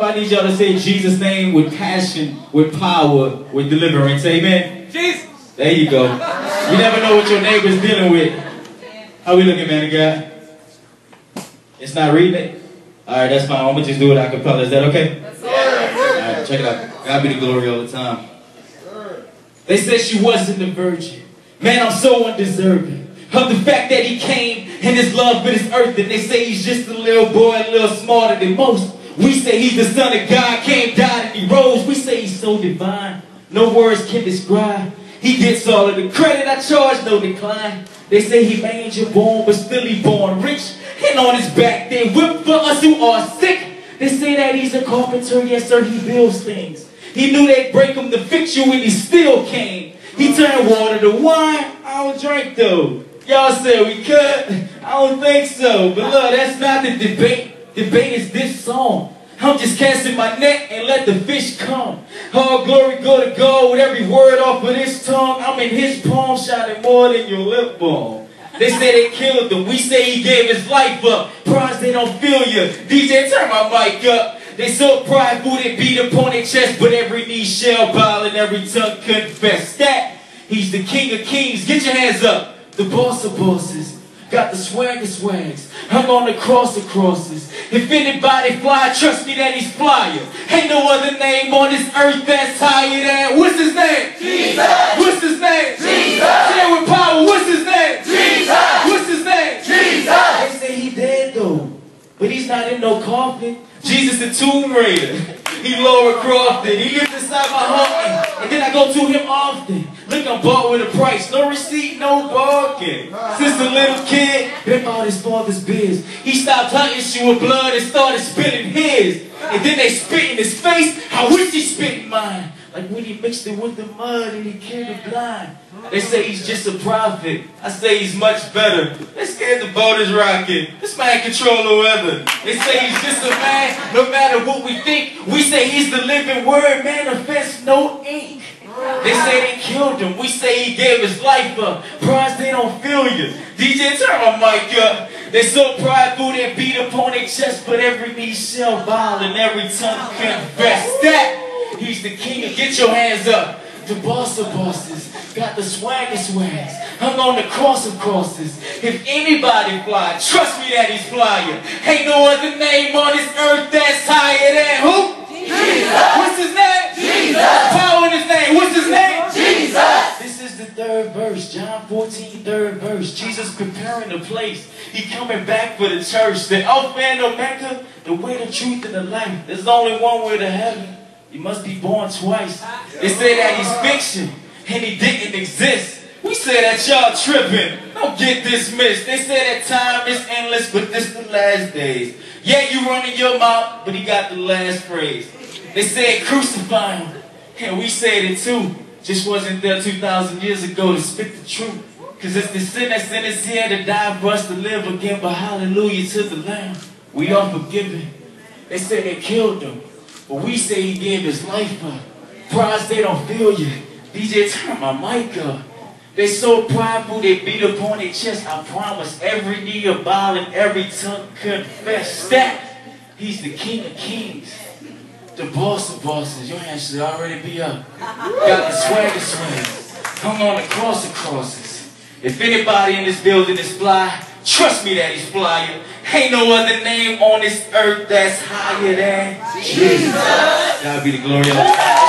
up, I need y'all to say Jesus' name with passion, with power, with deliverance. Amen? Jesus! There you go. You never know what your neighbor's dealing with. How we looking, man of God? It's not reading it? Alright, that's fine. I'm going to just do it a cappella. Is that okay? That's all right. Alright, check it out. God be the glory all the time. They said she wasn't a virgin. Man, I'm so undeserving of the fact that he came and his love for this earth, and they say he's just a little boy, a little smarter than most. We say he's the son of God, came, died, and he rose. We say he's so divine, no words can describe. He gets all of the credit, I charge no decline. They say he manger born, but still he born rich. And on his back they whip for us who are sick. They say that he's a carpenter, yes sir, he builds things. He knew they'd break him to fix you, and he still came. He turned water to wine, I don't drink though. Y'all said we could, I don't think so. But look, that's not the debate. Debate is this song. I'm just casting my net and let the fish come. All glory go to God with every word off of his tongue. I'm in his palm shouting more than your lip balm. They say they killed him, we say he gave his life up. Prize they don't feel you, DJ turn my mic up. They so prideful they beat upon their chest, but every knee shall bow and every tongue confess that he's the King of Kings. Get your hands up. The boss of bosses, got the swag of swags, hung on the cross of crosses. If anybody fly, trust me that he's flyer. Ain't no other name on this earth that's higher than, what's his name? Jesus! What's his name? Jesus! Share with power, what's his name? Jesus! What's his name? Jesus! They say he dead though, but he's not in no coffin. Jesus the Tomb Raider. He Laura Crofton, he lives inside my heart, and then I go to him often. Look, I'm bought with a price, no receipt, no bargain. Since a little kid, been out his father's biz. He stopped hunting you with blood and started spitting his. And then they spit in his face, I wish he spit in mine. Like when he mixed it with the mud and he killed the blind. They say he's just a prophet, I say he's much better. They scared the boat is rocking, this man control the weather. They say he's just a man, no matter what we think. We say he's the living word, manifest no ink. They say they killed him, we say he gave his life up. Prize they don't feel you, DJ turn my mic up. They so prideful they beat upon their chest, but every knee shall bow and every tongue confess that he's the King of, get your hands up. The boss of bosses, got the swag of swags, hung on the cross of crosses. If anybody fly, trust me that he's flyer. Ain't no other name on this earth that's higher than who? Jesus! What's his name? Jesus! Power in his name, what's his name? Jesus! This is the third verse, John 14, third verse. Jesus preparing the place, he coming back for the church. The Alpha and Omega, the way, the truth, and the life. There's only one way to heaven. He must be born twice. They say that he's fiction and he didn't exist. We say that y'all tripping. Don't get dismissed. They say that time is endless, but this the last days. Yeah, you running your mouth, but he got the last phrase. They said crucify him, and we said it too. Just wasn't there 2,000 years ago to spit the truth. Cause it's the sin that sent us here to die for us to live again. But hallelujah to the Lamb, we are forgiven. They said they killed him, but we say he gave his life up. Prize they don't feel you, DJ turn my mic up. They so prideful they beat upon their chest. I promise every knee will bow and every tongue confess that he's the King of Kings, the boss of bosses. Your hands should already be up. Got the swagger swings, hung on the cross of crosses. If anybody in this building is fly, trust me that he's flyer. Ain't no other name on this earth that's higher than Jesus. God be the glory of God.